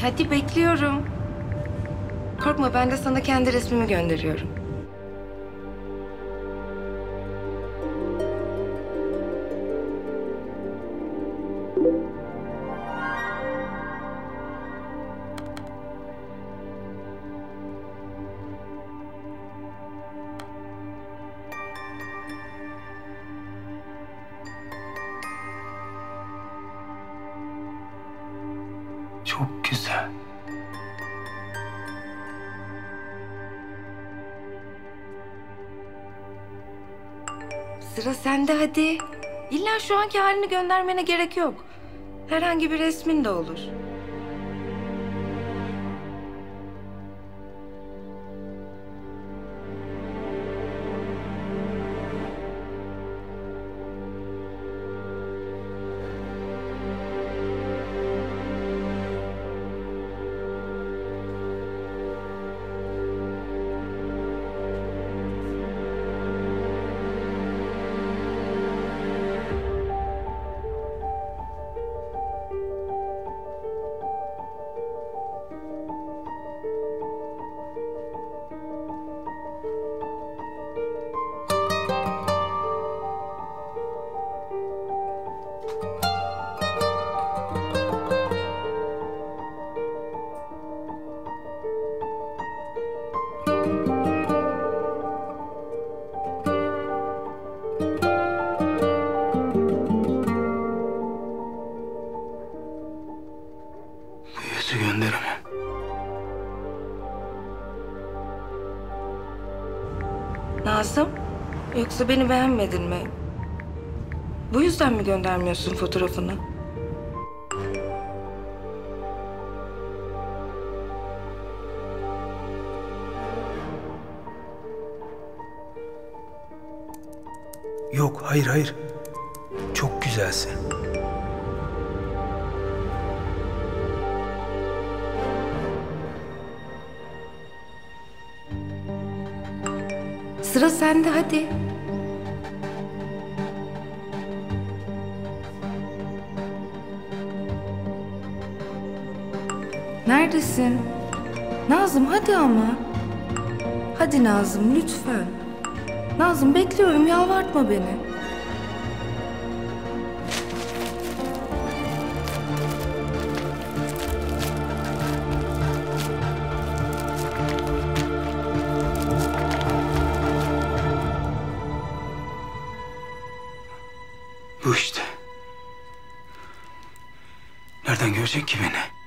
Hadi bekliyorum. Korkma, ben de sana kendi resmimi gönderiyorum. Çok güzel. Sıra sende hadi. İlla şu anki halini göndermene gerek yok. Herhangi bir resmin de olur. Nazım, yoksa beni beğenmedin mi? Bu yüzden mi göndermiyorsun fotoğrafını? Yok, hayır. Çok güzelsin. Sıra sende hadi. Neredesin? Nazım hadi ama. Hadi Nazım lütfen. Nazım bekliyorum, yalvartma beni. Bu işte. Nereden görecek ki beni?